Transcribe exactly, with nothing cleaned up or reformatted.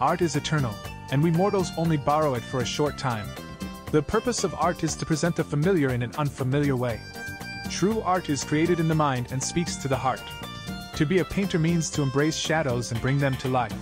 Art is eternal, and we mortals only borrow it for a short time. The purpose of art is to present the familiar in an unfamiliar way. True art is created in the mind and speaks to the heart. To be a painter means to embrace shadows and bring them to life.